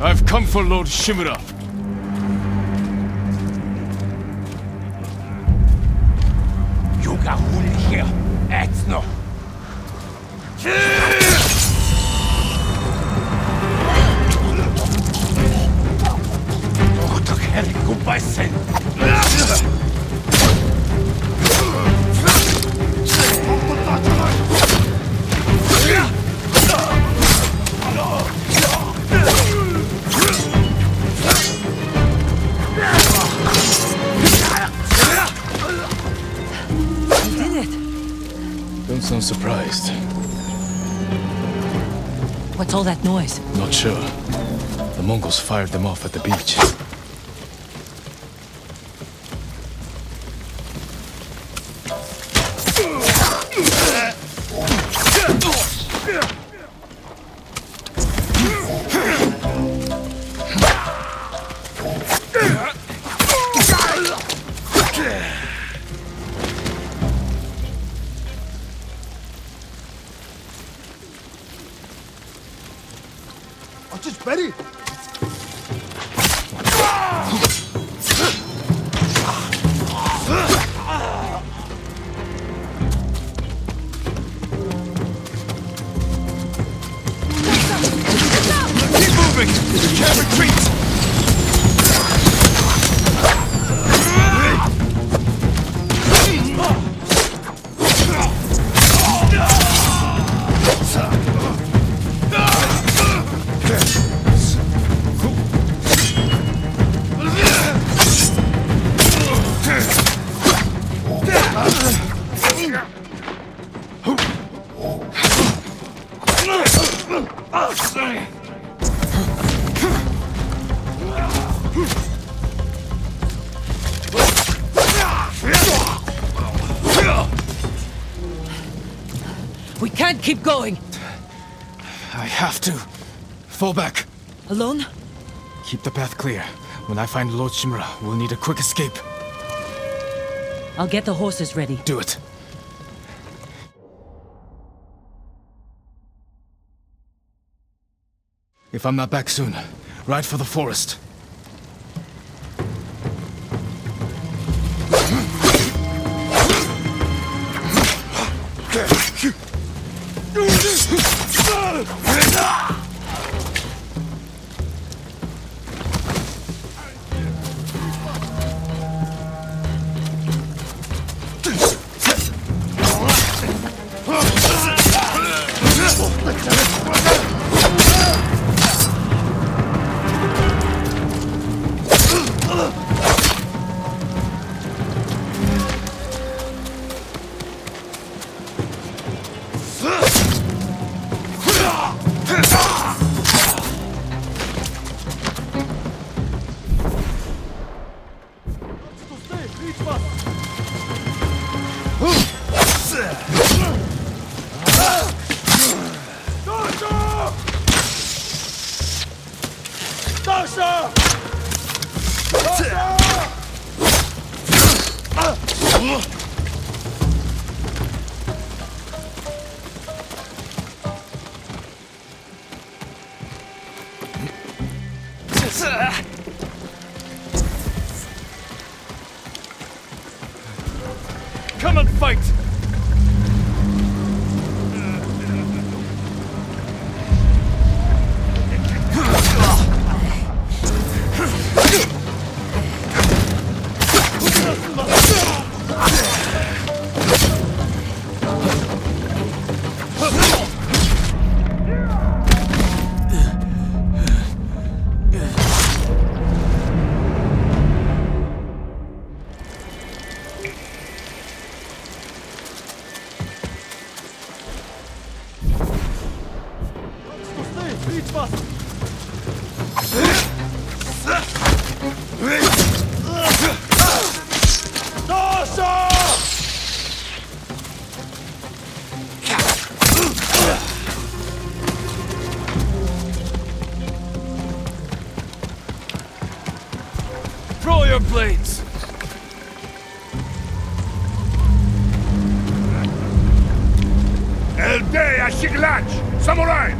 I've come for Lord Shimura. You got wounded here. That's no. Oh, the hell, goodbye, son. Don't sound surprised. What's all that noise? Not sure. The Mongols fired them off at the beach. We can't keep going. I have to. Fall back. Alone? Keep the path clear. When I find Lord Shimura, we'll need a quick escape. I'll get the horses ready. Do it. If I'm not back soon, ride for the forest. Come and fight! Throw your blades! El Dey Ashiglach! Samurai!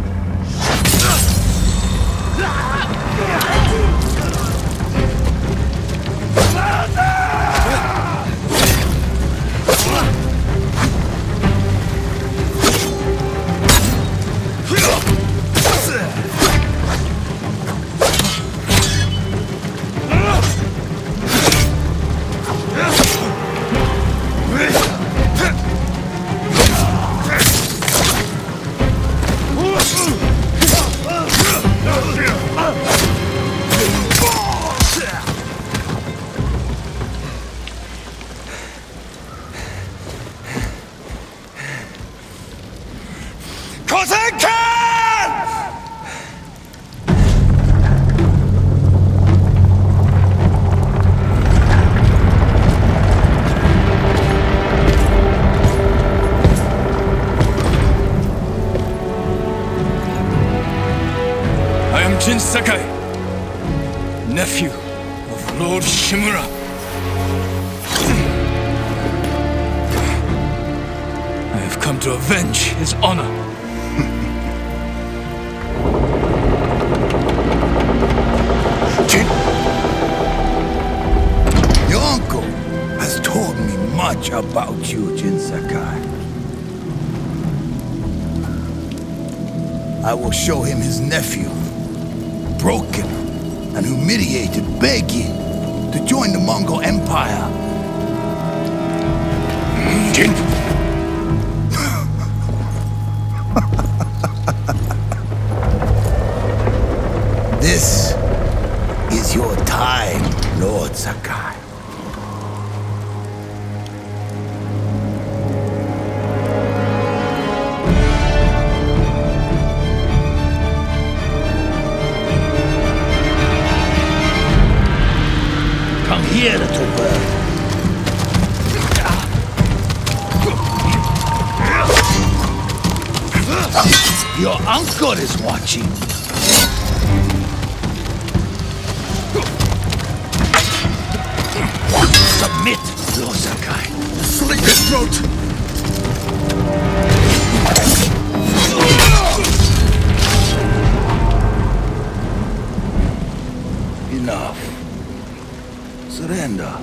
Jin Sakai, nephew of Lord Shimura. I have come to avenge his honor. Jin, your uncle has told me much about you, Jin Sakai. I will show him his nephew, broken and humiliated, begging to join the Mongol Empire. Jin! This is your time, Lord Sakai. Here, little bird. Your uncle is watching. Submit, Lord Sakai. Slit his throat. Enough. Surrender.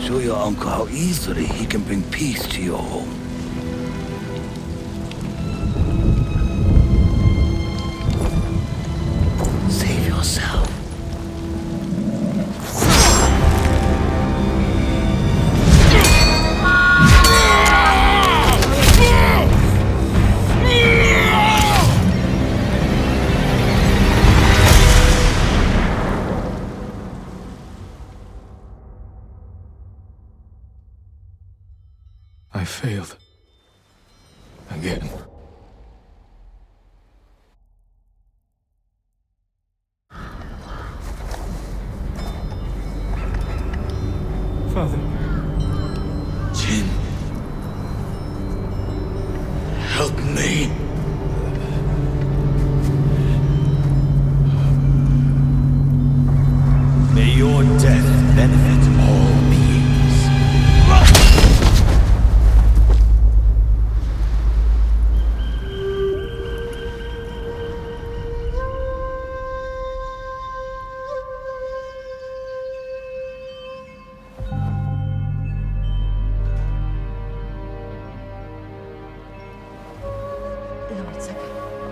Show your uncle how easily he can bring peace to your home. Save yourself. I failed. Again. Father. Jin. Help me. May your death benefit all beings. Lord Sakai.